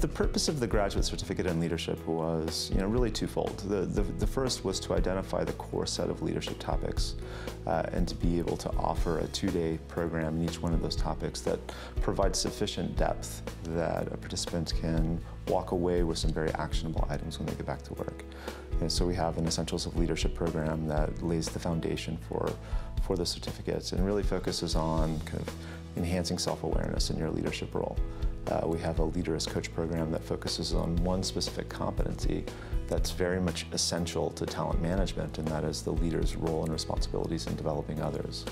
The purpose of the Graduate Certificate in Leadership was, really twofold. The first was to identify the core set of leadership topics and to be able to offer a two-day program in each one of those topics that provides sufficient depth that a participant can walk away with some very actionable items when they get back to work. And so we have an Essentials of Leadership program that lays the foundation for the certificates and really focuses on kind of enhancing self-awareness in your leadership role. We have a Leader as Coach program that focuses on one specific competency that's very much essential to talent management, and that is the leader's role and responsibilities in developing others.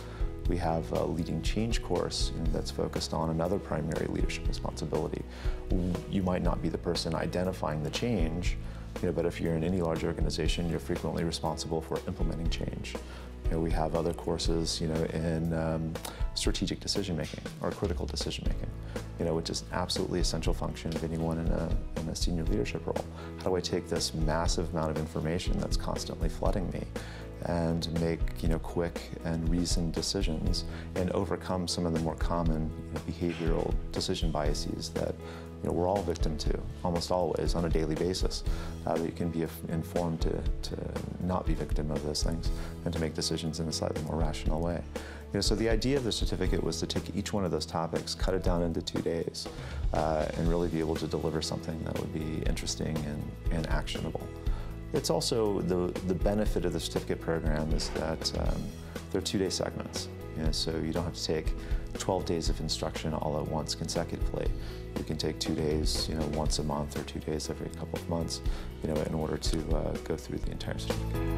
We have a Leading Change course that's focused on another primary leadership responsibility. You might not be the person identifying the change, but if you're in any large organization, you're frequently responsible for implementing change. We have other courses, in strategic decision-making or critical decision-making, which is an absolutely essential function of anyone in a senior leadership role. How do I take this massive amount of information that's constantly flooding me and make, quick and reasoned decisions and overcome some of the more common behavioral decision biases that we're all victim to, almost always, on a daily basis, that you can be informed to not be victim of those things and to make decisions in a slightly more rational way. So the idea of the certificate was to take each one of those topics, cut it down into 2 days, and really be able to deliver something that would be interesting and actionable. It's also the benefit of the certificate program is that they're two-day segments, so you don't have to take 12 days of instruction all at once consecutively. You can take 2 days, once a month, or 2 days every couple of months, in order to go through the entire certificate.